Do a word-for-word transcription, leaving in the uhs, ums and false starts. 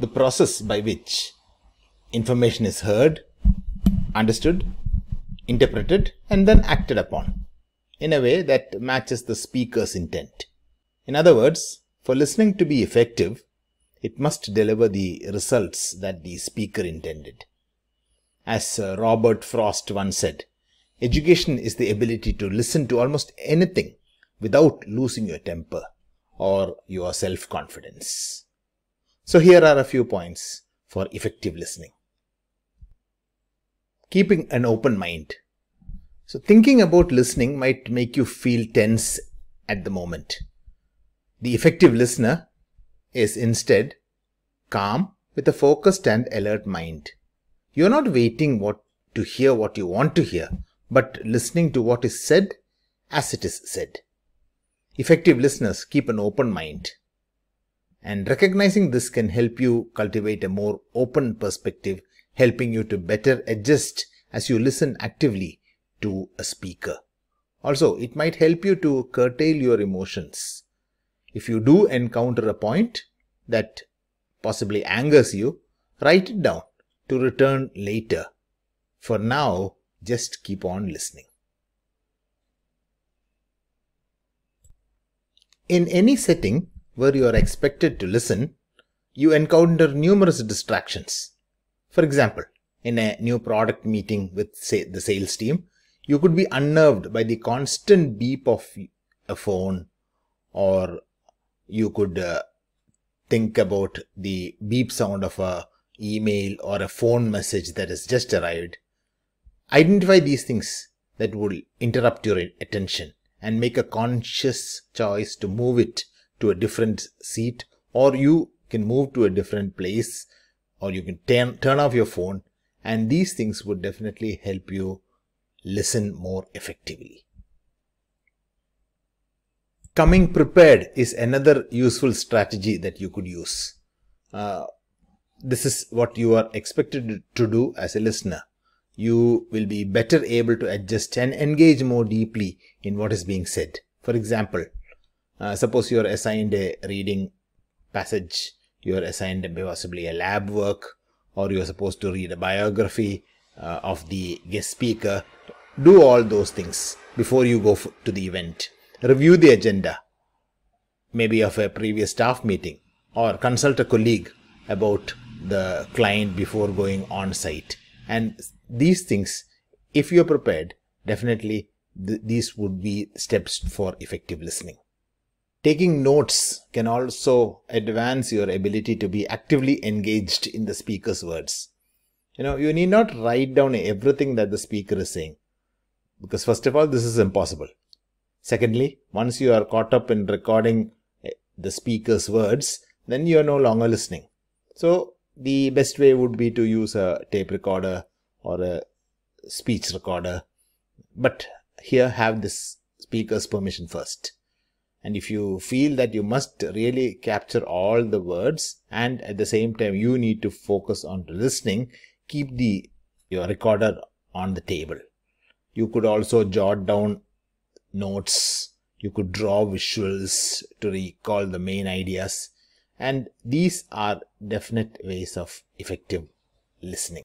the process by which information is heard, understood, interpreted, and then acted upon in a way that matches the speaker's intent. In other words, for listening to be effective, it must deliver the results that the speaker intended. As uh, Robert Frost once said, "Education is the ability to listen to almost anything without losing your temper or your self-confidence." So here are a few points for effective listening. Keeping an open mind. So thinking about listening might make you feel tense at the moment. The effective listener is instead calm with a focused and alert mind. You are not waiting what, to hear what you want to hear, but listening to what is said as it is said. Effective listeners keep an open mind, and recognizing this can help you cultivate a more open perspective, helping you to better adjust as you listen actively to a speaker. Also, it might help you to curtail your emotions. If you do encounter a point that possibly angers you, write it down to return later. For now, just keep on listening. In any setting where you are expected to listen, you encounter numerous distractions. For example, in a new product meeting with, say, the sales team, you could be unnerved by the constant beep of a phone, or you could uh, think about the beep sound of an email or a phone message that has just arrived. Identify these things that will interrupt your attention and make a conscious choice to move it to a different seat, or you can move to a different place, or you can turn, turn off your phone, and these things would definitely help you listen more effectively. Coming prepared is another useful strategy that you could use. Uh, this is what you are expected to do as a listener. You will be better able to adjust and engage more deeply in what is being said. For example, uh, suppose you are assigned a reading passage, you are assigned possibly a lab work, or you are supposed to read a biography uh, of the guest speaker. Do all those things before you go to the event. Review the agenda, maybe of a previous staff meeting, or consult a colleague about the client before going on site. And these things, if you are prepared, definitely th- these would be steps for effective listening. Taking notes can also advance your ability to be actively engaged in the speaker's words. You know, you need not write down everything that the speaker is saying, because first of all, this is impossible. Secondly, once you are caught up in recording the speaker's words, then you are no longer listening. So the best way would be to use a tape recorder or a speech recorder, but here have this speaker's permission first. And if you feel that you must really capture all the words, and at the same time you need to focus on listening, keep the your recorder on the table. You could also jot down notes, you could draw visuals to recall the main ideas, and these are definite ways of effective listening.